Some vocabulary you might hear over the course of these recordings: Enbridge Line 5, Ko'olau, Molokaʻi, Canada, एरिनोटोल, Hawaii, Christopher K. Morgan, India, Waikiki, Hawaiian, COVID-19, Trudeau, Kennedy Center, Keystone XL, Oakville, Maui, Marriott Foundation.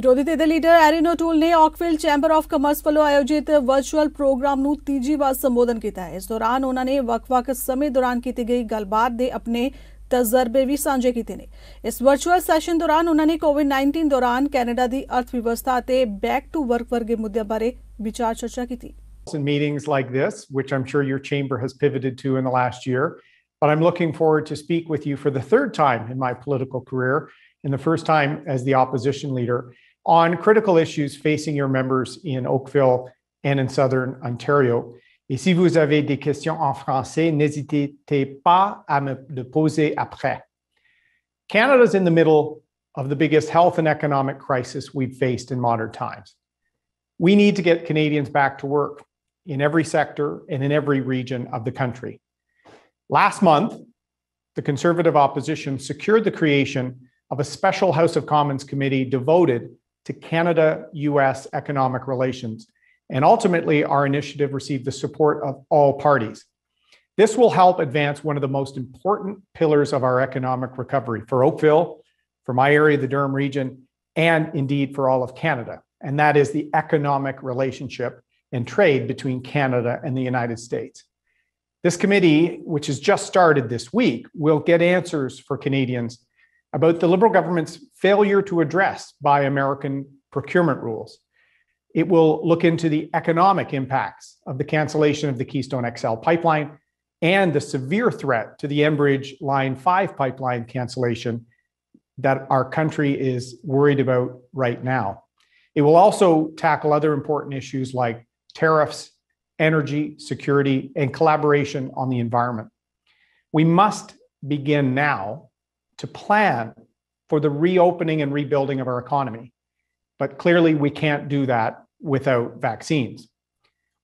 विरोधी धड़े लीडर एरिनोटोल ने ऑकविल चैंबर ऑफ कॉमर्स वालों आयोजित वर्चुअल प्रोग्राम नू तीजी बार संबोधन किया है। इस दौरान उन्होंने वक्फ समय दौरान की गई गलबात दे अपने तजर्बे भी सांझे किए ने। इस वर्चुअल सैशन दौरान उन्होंने कोविड-19 दौरान कैनेडा की अर्थव्यवस्था ते बैक टू वर्क वर्गे मुद्दे बारे विचार चर्चा की थी। In meetings like this, which I'm sure your chamber has pivoted to in the last year, but I'm looking forward to speak with you for the third time in my political career and the first time as the opposition leader on critical issues facing your members in Oakville and in Southern Ontario. Et si vous avez des questions en français, n'hésitez pas à me les poser après. Canada's in the middle of the biggest health and economic crisis we've faced in modern times. We need to get Canadians back to work in every sector and in every region of the country. Last month, the Conservative opposition secured the creation of a special House of Commons committee devoted to Canada-US economic relations, and ultimately our initiative received the support of all parties. This will help advance one of the most important pillars of our economic recovery for Oakville, for my area, the Durham region, and indeed for all of Canada, and that is the economic relationship and trade between Canada and the United States. This committee, which has just started this week, will get answers for Canadians about the Liberal government's failure to address Buy American procurement rules. It will look into the economic impacts of the cancellation of the Keystone XL pipeline and the severe threat to the Enbridge Line 5 pipeline cancellation that our country is worried about right now. It will also tackle other important issues like tariffs, energy, security, and collaboration on the environment. We must begin now to plan for the reopening and rebuilding of our economy, but clearly we can't do that without vaccines.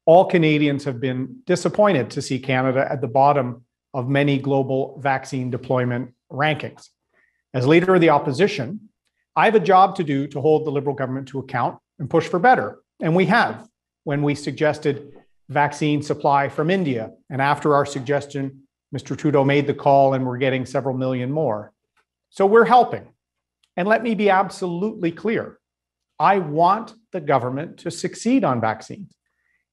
All Canadians have been disappointed to see Canada at the bottom of many global vaccine deployment rankings. As leader of the opposition, I have a job to do to hold the Liberal government to account and push for better, and we have. When we suggested vaccine supply from India. And after our suggestion, Mr. Trudeau made the call and we're getting several million more. So we're helping. And let me be absolutely clear. I want the government to succeed on vaccines.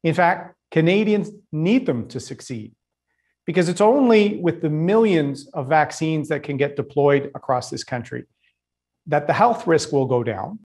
In fact, Canadians need them to succeed because it's only with the millions of vaccines that can get deployed across this country that the health risk will go down.